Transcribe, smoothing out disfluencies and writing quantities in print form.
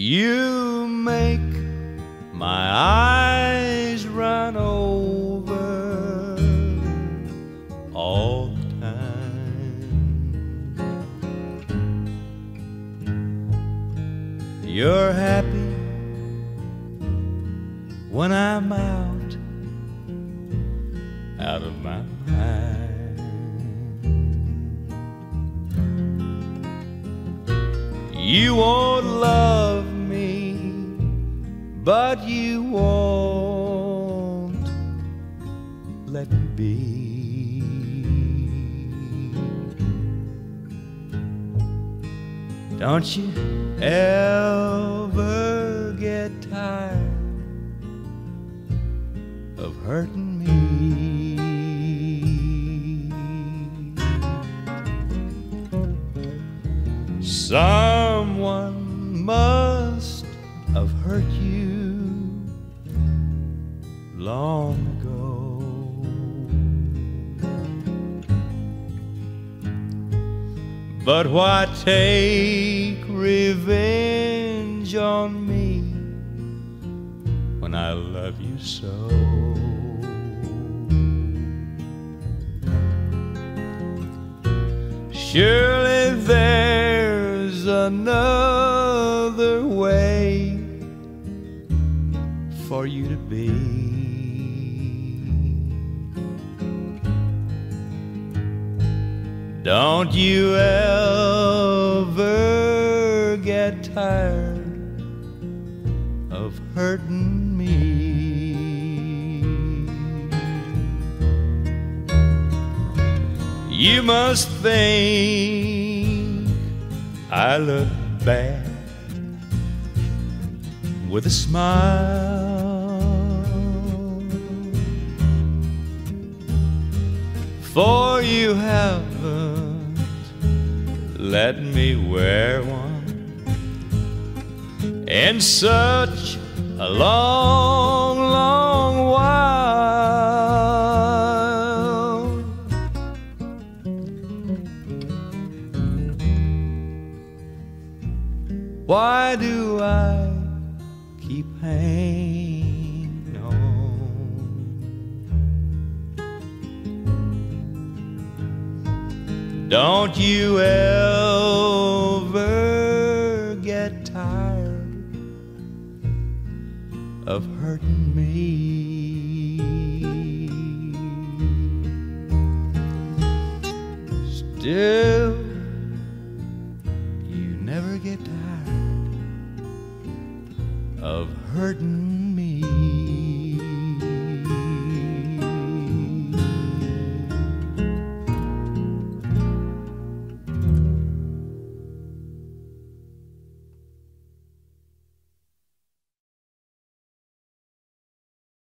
You make my eyes run over all the time. You're happy when I'm out of my mind. You won't love me, but you won't let me be. Don't you ever get tired of hurting me? Someone must have hurt you long ago, but why take revenge on me when I love you so? Surely there's another way for you to be. Don't you ever get tired of hurting me? You must think I look bad with a smile, for you haven't let me wear one in such a long, long while. Why do I keep hanging on? Don't you ever get tired of hurting me? Still, you never get tired of hurting me.